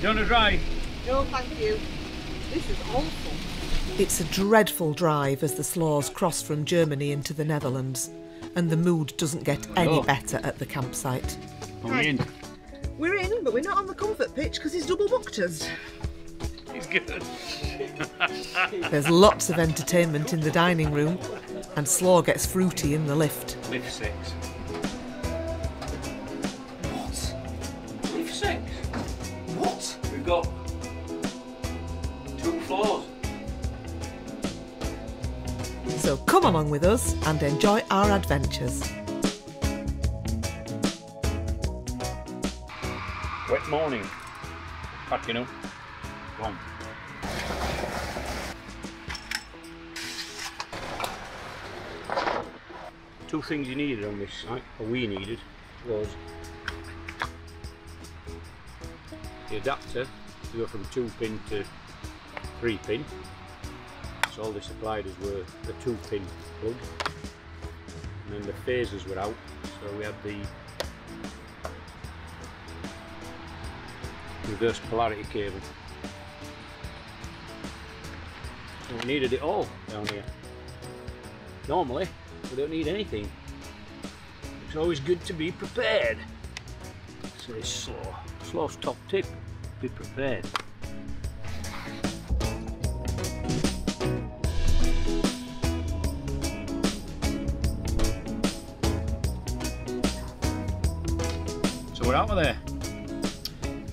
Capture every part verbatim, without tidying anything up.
Do you want a drive? No, thank you. This is awful. It's a dreadful drive as the Slaws cross from Germany into the Netherlands, and the mood doesn't get any better at the campsite. Are we in? We're in, but we're not on the comfort pitch because he's double booked us. He's good. There's lots of entertainment in the dining room, and Slaw gets fruity in the lift. Lift six. What? Lift six? What? We've got two floors. So come along with us and enjoy our adventures. Wet morning. Packing up. Gone. Two things you needed on this site, or we needed, was the adapter to go from two pin to three pin. So all they supplied us were the two pin plug. And then the phasers were out, so we had the reverse polarity cable. So we needed it all down here. Normally we don't need anything. It's always good to be prepared. So it's Slaw. Slaw's top tip, be prepared. So we're out of there.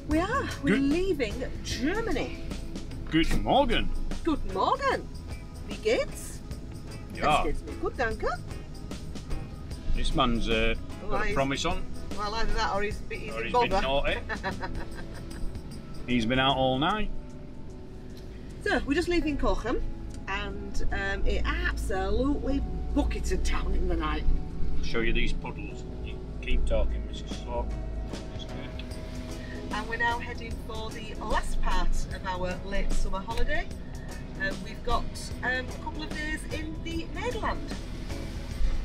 We are. We're Good. leaving Germany. Guten Morgen. Guten Morgen. Wie geht's? Ja. Es geht's mir gut, danke. This man's uh, got well, a promise on. Well, either that or he's, he's, or he's been naughty. He's been out all night. So, we're just leaving Cochem, and um, it absolutely bucketed down in the night. I'll show you these puddles. You keep talking, Missus Slaw. And we're now heading for the last part of our late summer holiday. Um, we've got um, a couple of days in the Netherlands.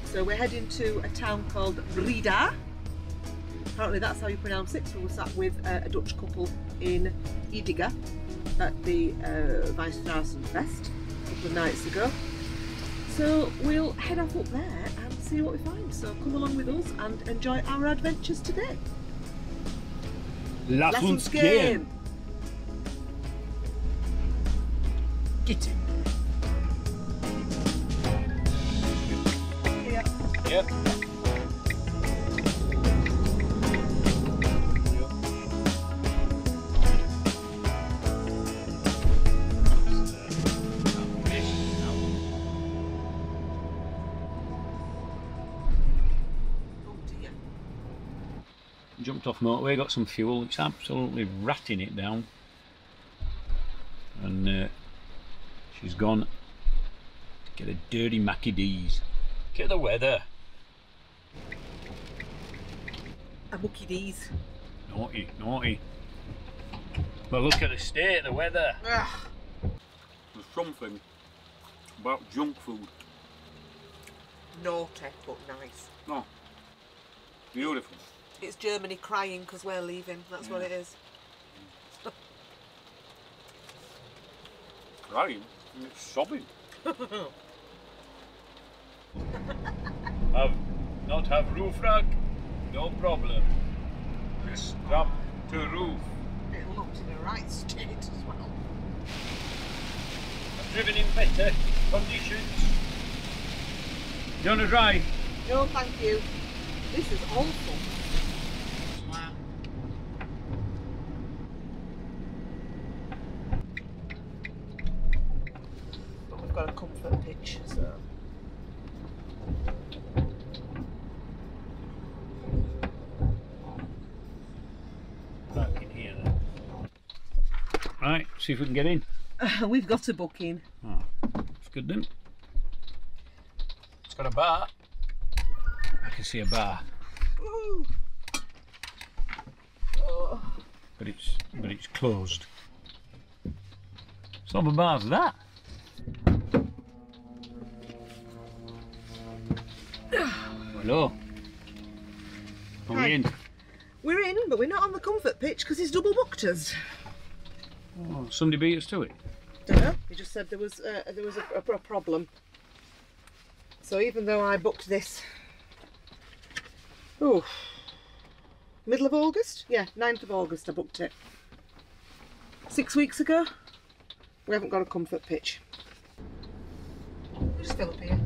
So we're heading to a town called Breda. Apparently that's how you pronounce it. So we sat with uh, a Dutch couple in Idiga at the uh, Weisstrauzenfest a couple of nights ago. So we'll head off up there and see what we find. So come along with us and enjoy our adventures today. Lass uns gehen! Get in there. Yeah. Yep. Jumped off motorway, got some fuel. It's absolutely ratting it down, and uh, she's gone to get a dirty Mackie D's. Look at the weather. A Mackie D's. Naughty, naughty. But look at the state of the weather. Ugh. There's something about junk food. Naughty but nice. No. Beautiful. It's Germany crying because we're leaving, that's yeah. what it is. Crying? It's sobbing. have, not have roof rack? No problem. Just strap to roof. It looked in the right state as well. I've driven in better conditions. Do you want to drive? No, thank you. This is awful. Got a comfort pitch, so. Back in here then. Right, see if we can get in. Uh, we've got a booking. Oh, that's good then. It's got a bar. I can see a bar. Ooh. Oh. But it's but it's closed. It's not a bar as that. Hello. Are we in? We're in, but we're not on the comfort pitch because he's double booked us. Oh, somebody beat us to it? I don't know. He just said there was uh, there was a, a problem. So even though I booked this, oh, middle of August? Yeah, ninth of August I booked it. Six weeks ago, we haven't got a comfort pitch. Who's Philip here?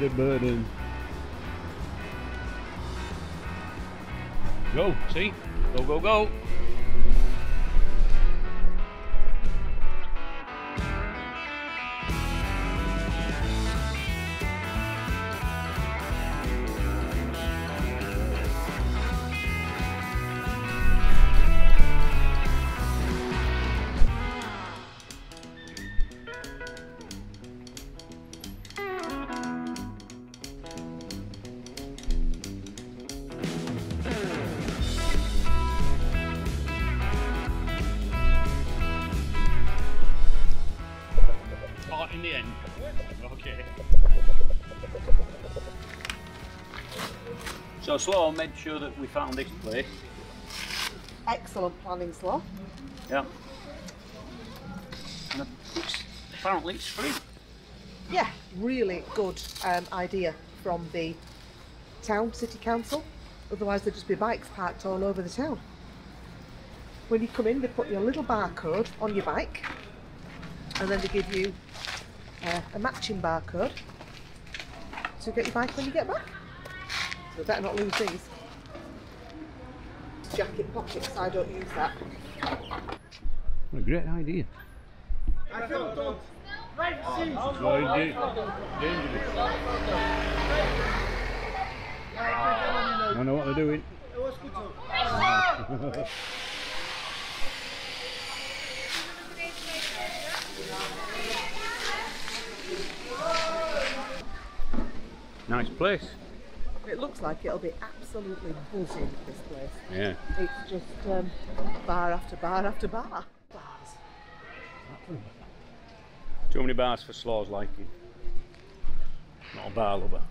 The burden. Go, see? Go, go, go! So Slow made sure that we found this place. Excellent planning, Slow. Yeah. And it's, apparently it's free. Yeah, really good um, idea from the town, city council. Otherwise there'd just be bikes parked all over the town. When you come in, they put your little barcode on your bike and then they give you uh, a matching barcode to get your bike when you get back. I better not lose these. Jacket pockets, I don't use that. What a great idea. I don't know. I know what they're doing. Nice place. It looks like it'll be absolutely buzzing, this place. Yeah. It's just um, bar after bar after bar. Bars. Too many bars for Slaw's liking. Not a bar lover.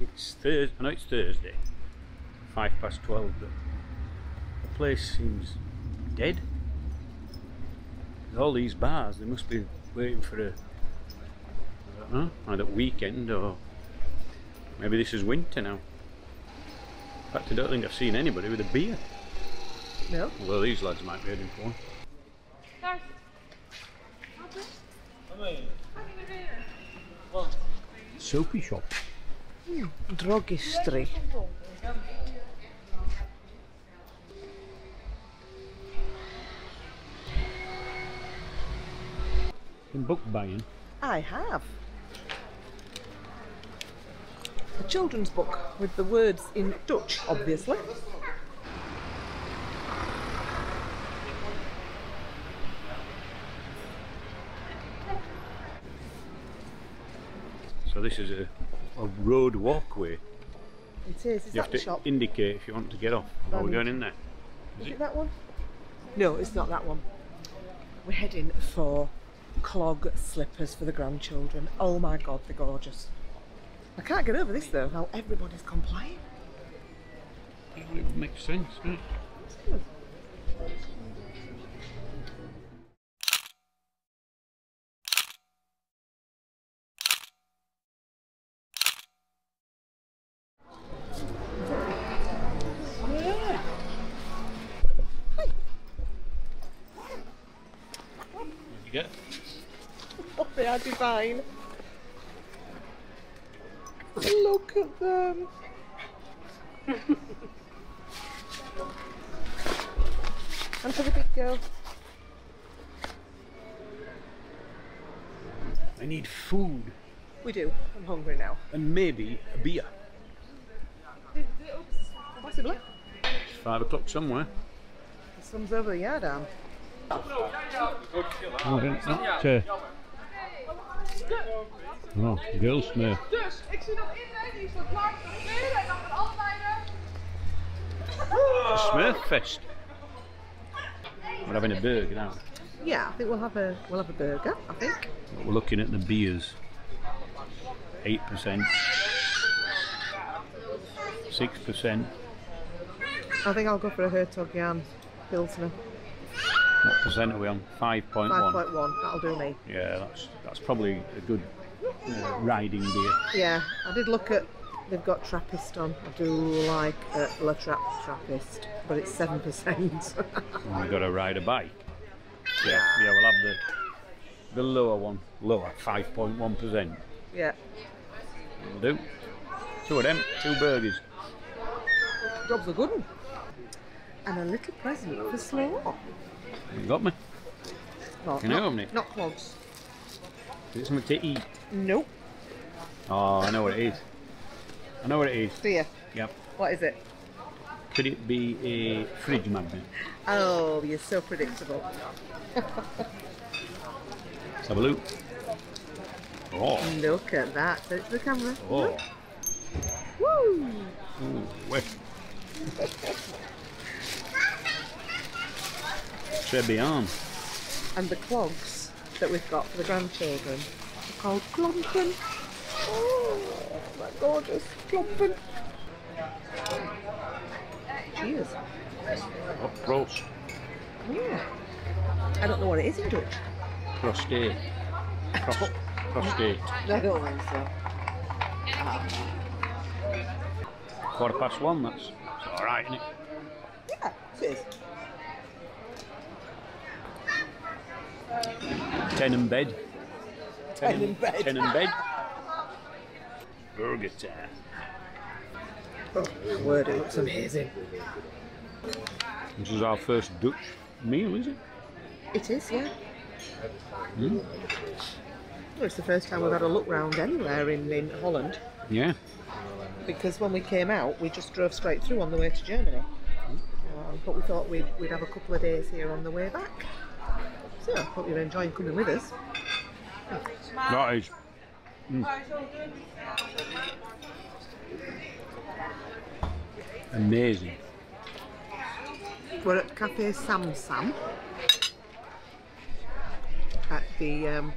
It's Thursday. I know it's Thursday. Five past twelve. But the place seems dead. With all these bars, they must be waiting for a. Huh? Either weekend or maybe this is winter now. In fact, I don't think I've seen anybody with a beer. No. Although these lads might be heading for one. Soapy shop. Mm. Drogistry. In book buying? I have. A children's book with the words in Dutch, obviously. So this is a, a road walkway. It is. Is you have to shop? Indicate if you want to get off. Are we going in there? Is, is it, it that one? No, it's not that one. We're heading for clog slippers for the grandchildren. Oh my god, they're gorgeous. I can't get over this though, how everybody's complaining. It makes sense, doesn't it? It's good. Yeah. Hey. What did you get? Oh, they are divine. Look at them. On to the big girl. I need food. We do. I'm hungry now. And maybe a beer. Possibly. It's five o'clock somewhere. The sun's over the yard arm. Oh, not to... oh, girls now. A Smurf fest. We're having a burger now. Yeah, I think we'll have a we'll have a burger. I think. But we're looking at the beers. Eight percent, six percent. I think I'll go for a Hertog Jan Pilsner. What percent are we on? Five point one. Five point one. That'll do me. Yeah, that's that's probably a good uh, riding beer. Yeah, I did look at. They've got Trappist on. I do like uh, La Trappe Trappist, but it's seven percent. Oh, we've got to ride a bike. Yeah, yeah, we'll have the the lower one, lower five point one percent. Yeah. Will do. Two of them, two burgers. Job's a good one. And a little present for Slaw. You got me. Well, you know, haven't you? Not clogs. Is it something to eat? Nope. Oh, I know what it is. I know what it is. Do you? Yep. What is it? Could it be a fridge magnet? Oh, you're so predictable. Let's have a look. Oh. Look at that. Look at the camera. Oh. Look. Woo! Ooh, wait. Très bien. And the clogs that we've got for the grandchildren are called klompen. Oh. That's gorgeous. Plumpen. Cheers. Oh, Prost. Yeah. I don't know what it is in Dutch. Prostate. Prost. Prostate. I don't think so. Um. Quarter past one, that's alright, isn't it? Yeah, it is. Ten in bed. Ten, ten in bed. Ten in bed. Burger time. Oh, my word, it looks amazing. This is our first Dutch meal, is it? It is, yeah. Mm. Well, it's the first time we've had a look round anywhere in, in Holland. Yeah. Because when we came out, we just drove straight through on the way to Germany. Mm. Um, but we thought we'd, we'd have a couple of days here on the way back. So I hope you're enjoying coming with us. Oh. That is. Mm. Amazing. We're at Cafe Sam Sam at the um,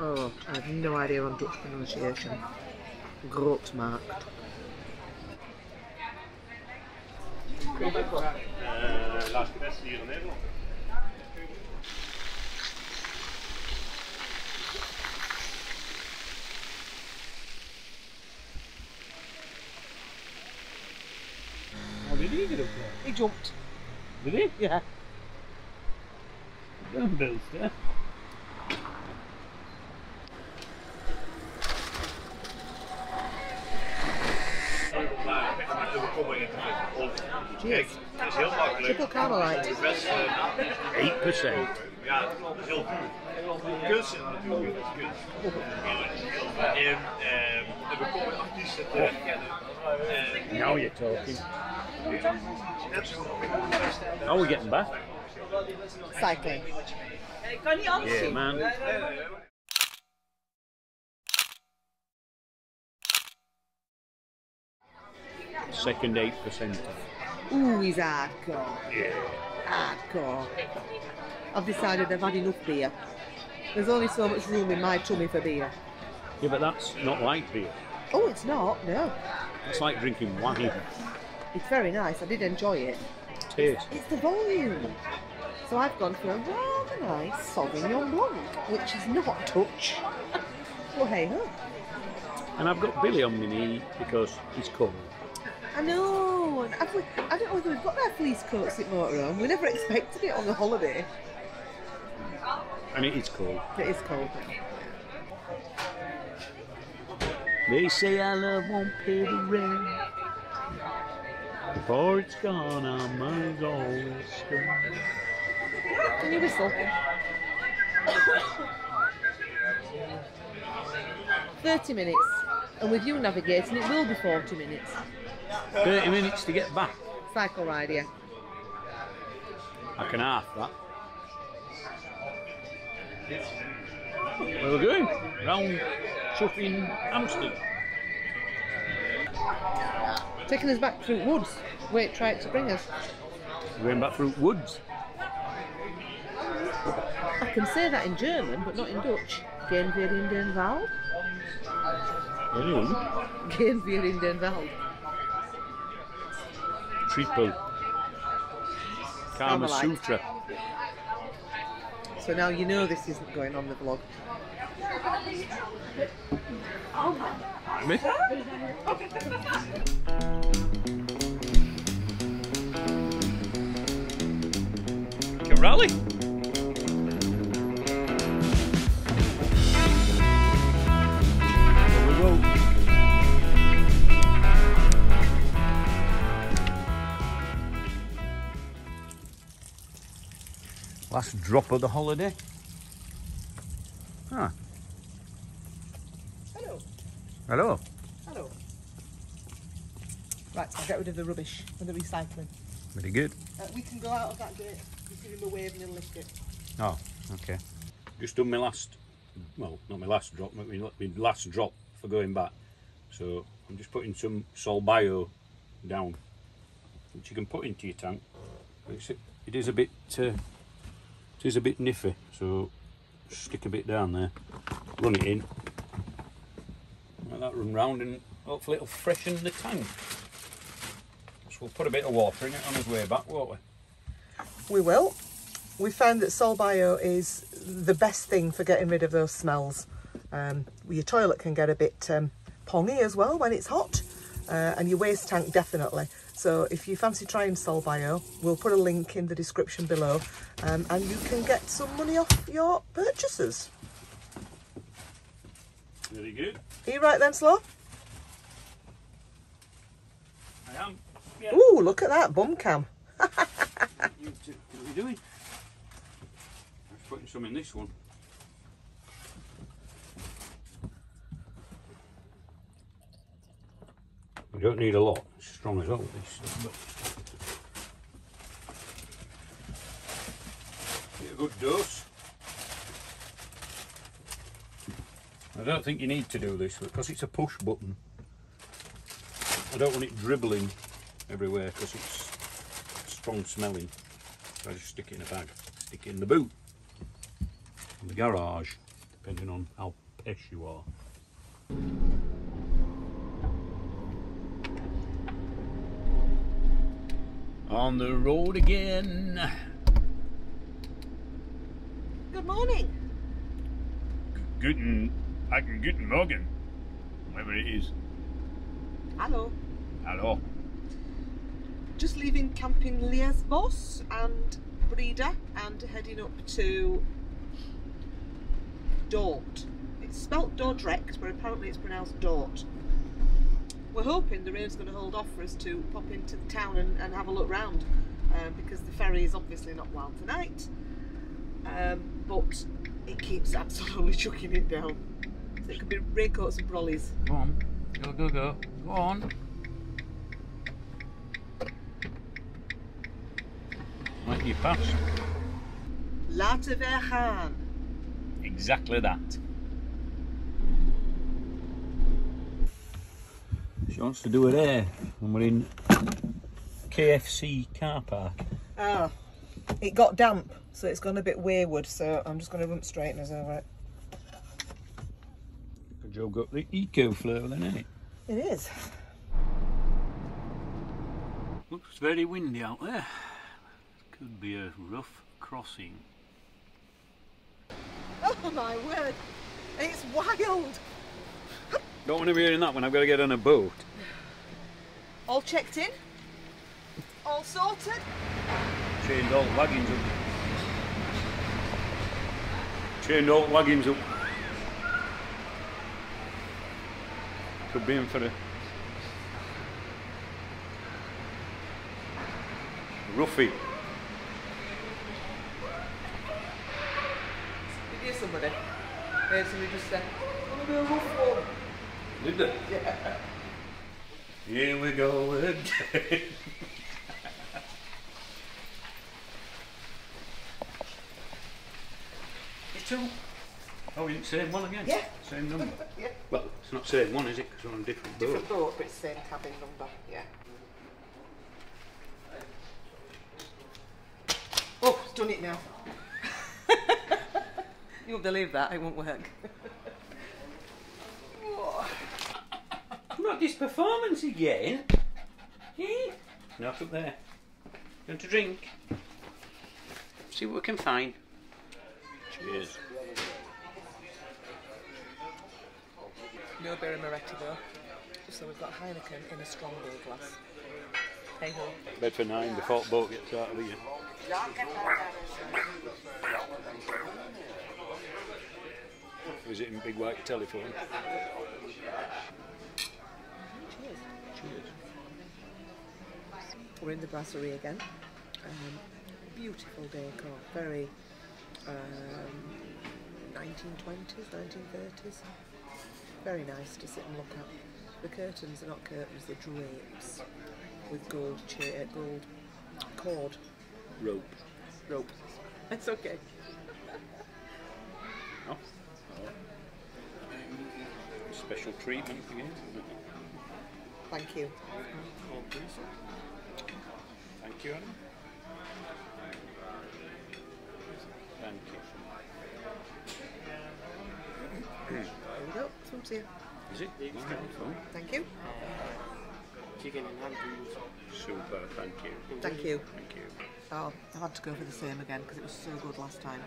oh, I have no idea on Dutch pronunciation. Grote Markt. Did he get up there? He jumped. Did he? Yeah. Don't build there. Cheers. Triple Carmelite. Eight percent. Yeah, that's heel goed. Kunst is natuurlijk kunst. En we komen artiesten te kennen. Now you're talking. How are we getting back? Cycling. Yeah, man. Second eight percent. Ooh, he's hardcore. Yeah. Hardcore. I've decided I've had enough beer. There's only so much room in my tummy for beer. Yeah, but that's not like beer. Oh, it's not, no. It's like drinking wine. It's very nice, I did enjoy it. Taste. It's, it's the volume. So I've gone for a rather nice Sauvignon Blanc, which is not Dutch. Well, hey ho. And I've got Billy on my knee because he's cold. I know, and I've, I don't know whether we've got our fleece coats at Motorhome. We never expected it on the holiday. And it is cold. It is cold. They say our love won't pay the rent. boat's gone on my doorstep. Can you whistle? thirty minutes, and with you navigating, it will be forty minutes. thirty minutes to get back? Cycle ride, yeah. I can half that. Where are we going? Round chuffing Amsterdam. Taking us back through woods. Wait, try it to bring us. We're going back through woods. I can say that in German, but not in Dutch. Gehen wir in den Wald? Anyone? Gehen wir in den Wald. Triple. Kama Sutra. So now you know this isn't going on the vlog. Me? Can rally? Last drop of the holiday. Huh. Hello. Hello. Hello. Right, I'll get rid of the rubbish and the recycling. Very good. Uh, we can go out of that gate. Just give him a wave and he'll lift it. Oh, okay. Just done my last, well, not my last drop, but my last drop for going back. So I'm just putting some Solbio down, which you can put into your tank. It is a bit... Uh, It is a bit niffy, so stick a bit down there, run it in, let that run round, and hopefully it'll freshen the tank. So we'll put a bit of water in it on his way back, won't we? We will. We found that Solbio is the best thing for getting rid of those smells. Um, your toilet can get a bit um, pongy as well when it's hot, uh, and your waste tank definitely. So if you fancy trying Solbio, we'll put a link in the description below, um, and you can get some money off your purchases. Very good. Are you right then, Slow? I am. Yeah. Ooh, look at that bum cam. What are you doing? I'm putting some in this one. We don't need a lot. It's strong as all this. Get a good dose. I don't think you need to do this because it's a push button. I don't want it dribbling everywhere because it's strong smelling. So I just stick it in a bag, stick it in the boot, in the garage, depending on how pesh you are. On the road again. Good morning. Guten, I can guten morgen, whatever it is. Hello. Hello. Just leaving Camping Liesbos and Breda and heading up to Dort. It's spelt Dordrecht, but apparently it's pronounced Dort. We're hoping the rain's going to hold off for us to pop into the town and, and have a look round, um, because the ferry is obviously not wild tonight, um, but it keeps absolutely chucking it down. So it could be raincoats and brollies. Go on, go, go, go, go on. Let you pass. Lateverhaan. Exactly that. She wants to do it there, and we're in K F C car park. Ah, it got damp, so it's gone a bit wayward, so I'm just going to rump straighteners over it. Joe got the Eco Flow then, isn't it? It is. Looks very windy out there. Could be a rough crossing. Oh my word, it's wild! Don't want to be hearing that when I've got to get on a boat. All checked in, all sorted. Chained all wagons up. Chained all wagons up. Could be in for a Roofie. Did you hear somebody? I heard somebody just say, I'm going to do a roofie one. Did they? Yeah. Here we go again. Two. Oh, you didn't same one again? Yeah. Same number? Yeah. Well, it's not same one, is it? Because we're on a different boat. Different boat, but it's the same cabin number, yeah. Oh, it's done it now. You won't believe that, it won't work. Not this performance again. Yeah. Not up there. You want to drink? See what we can find. Cheers. No beer in Moretti though. So we've got Heineken in a strong beer glass. Hey ho. Bed for nine before the boat gets out of here. Is it in big white telephone? Cheers. Cheers. We're in the brasserie again. Um, beautiful decor, very Um, nineteen twenties, nineteen thirties. Very nice to sit and look at. The curtains are not curtains, they're drapes with gold chair, gold cord. Rope. Rope. That's okay. Oh. Oh. Special treatment again. Thank you. Thank you, Anna. Thank you. There we go, some's here. Is it? Yeah, oh. Thank you. Chicken and ham. Super, thank you. Thank you. Thank you. Oh, I had to go for the same again because it was so good last time.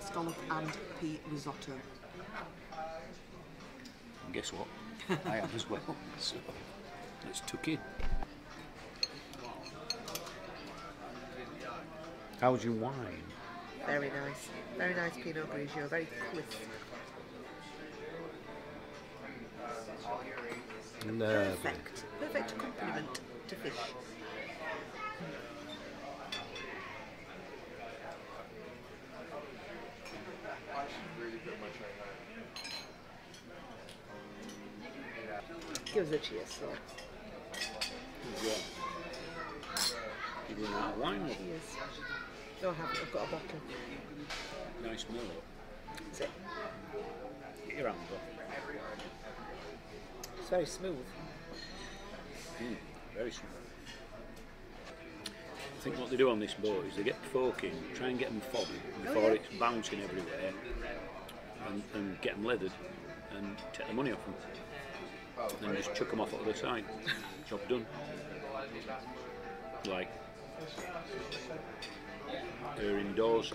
Scallop and pea risotto. And guess what? I have as well. So, let's tuck in. How's your wine? Very nice, very nice Pinot Grigio, very crisp. Lovely. Perfect, perfect compliment to fish. Give us a cheers, sir. Yeah. Give me that wine. Cheers. No, I haven't. I've got a bottle. Nice meal. That's it. Get your hands off. It's very smooth. Mm, very smooth. I think what they do on this boat is they get folk in, try and get them fobbed before oh, yeah. it's bouncing everywhere, and, and get them leathered and take the money off them. And then just chuck them off at the other side. Job done. Like. Her indoors.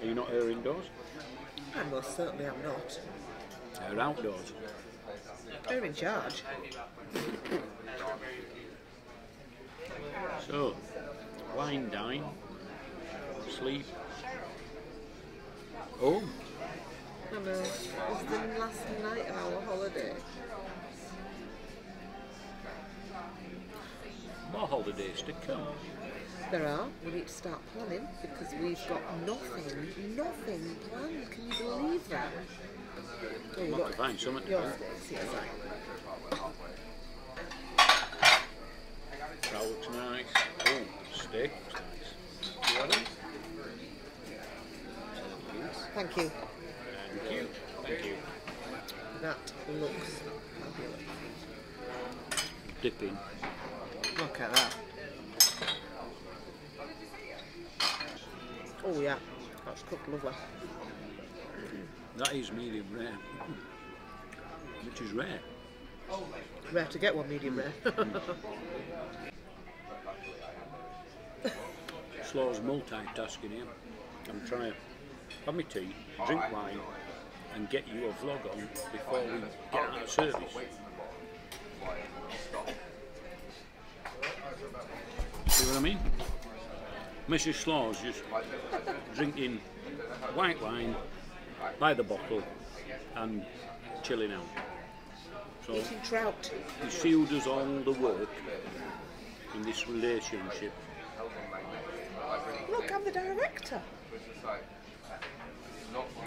Are you not her indoors? I most certainly am not. Her outdoors. Her in charge. So, wine, dine, sleep, home. I know. It was the last night of our holiday. More holidays to come. There are. We need to start planning because we've got nothing, nothing planned. Can you believe that? Well, you've got to find something. Yours is, yes. That looks nice. Oh, steak looks nice. You want it? Thank you. Thank you. Thank you. That looks fabulous. Dipping. Look at that. Oh yeah, that's cooked lovely. That is medium rare, which is rare. Rare to get one medium rare. Slow's multitasking here. I'm trying to have my tea, drink wine, and get you a vlog on before we get out of service. See what I mean? Missus Slaw's just drinking white wine by the bottle and chilling out. So eating trout. He shields us all the work this relationship. Look, I'm the director.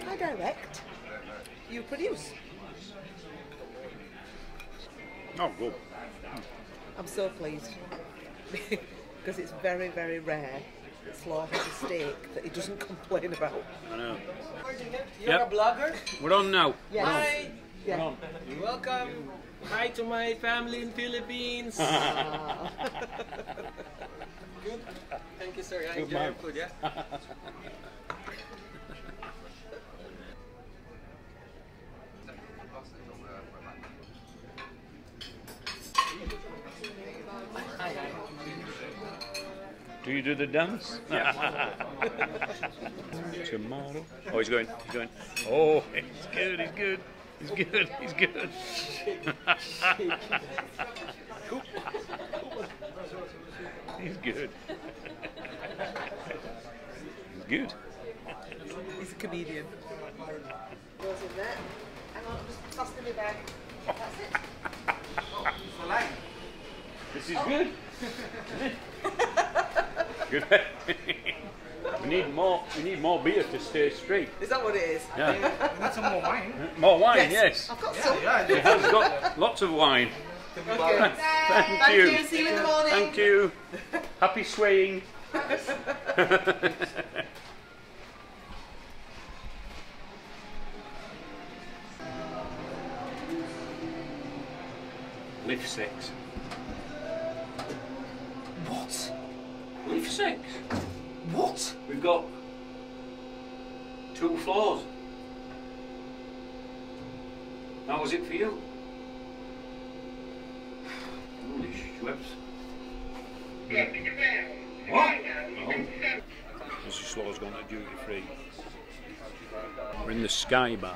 I direct. You produce. Oh, good. I'm so pleased. Because it's very, very rare that Slaw has a steak that he doesn't complain about. I know. You're yep. a blogger? We're on now. Yes. Hi. Yeah. We're on. Welcome. Hi to my family in Philippines. Ah. Good. Thank you, sir. I enjoy your food, yeah? Do you do the dance? Yeah. Tomorrow. Oh, he's going. He's going. Oh, he's good. He's good. He's good. He's good. He's good. He's good. He's a comedian. Goes in there. And I'll just toss him in there. That's it. Oh, he's the line. This is good. Good. we need more. We need more beer to stay straight. Is that what it is? Yeah. We need some more wine. More wine, yes. yes. I've got yeah, some. Yeah, yeah. Has got lots of wine. Okay. Thank, Thank you. you. See you in the morning. Thank you. Happy swaying. Lift six. What? Leaf six. What? We've got two floors. How was it for you? Holy Schweppes. What? No. Missus Slaw's gone to duty free. We're in the Sky Bar.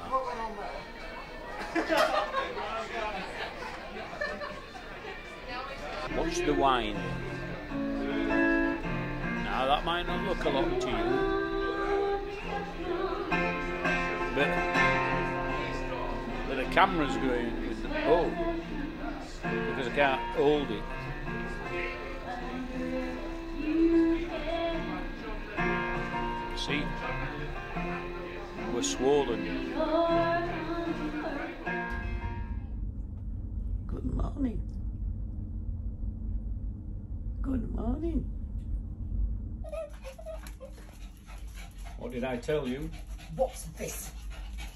Watch the wine. Now that might not look a lot to you, but, but the camera's going with the bowl because I can't hold it. See, we're swollen. Good morning. Good morning. What did I tell you? What's this?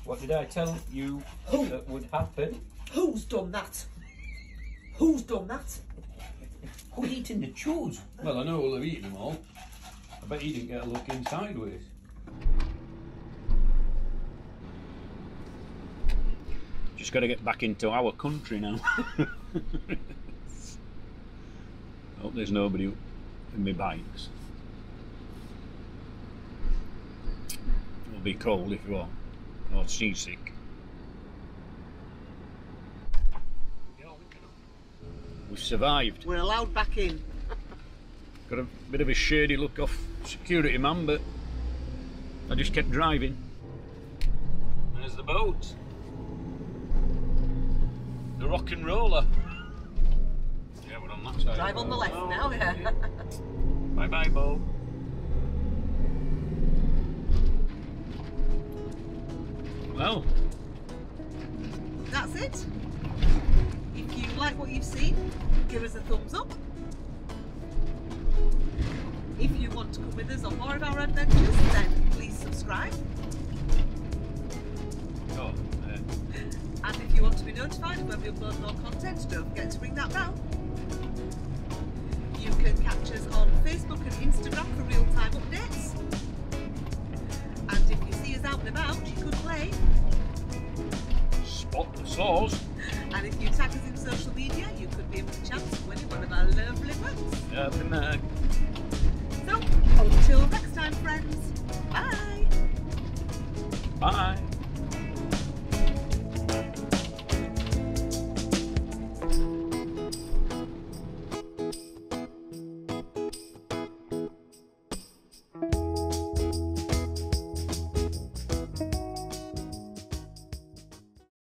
What did I tell you Who? that would happen? Who's done that? Who's done that? Who's eating the chews? Well, I know who'll have eaten them all. I bet he didn't get a look in sideways. Just got to get back into our country now. Hope there's nobody in my bikes. Be cold if you are, or seasick. We've survived. We're allowed back in. Got a bit of a shady look off security man, but I just kept driving. There's the boat. The rock and roller. Yeah, we're on that side. Drive on the left oh, now, yeah. Bye bye, Bo. Well, that's it. If you like what you've seen, give us a thumbs up. If you want to come with us on more of our adventures, then please subscribe. Oh, yeah. And if you want to be notified when we upload more content, don't forget to ring that bell. You can catch us on Facebook and Instagram for real-time updates. And if you see us out and about, you could play Spot the Sauce. And if you tag us in social media, you could be a chance of winning one of our lovely mugs. Lovely mug. So, until next time, friends. Bye. Bye.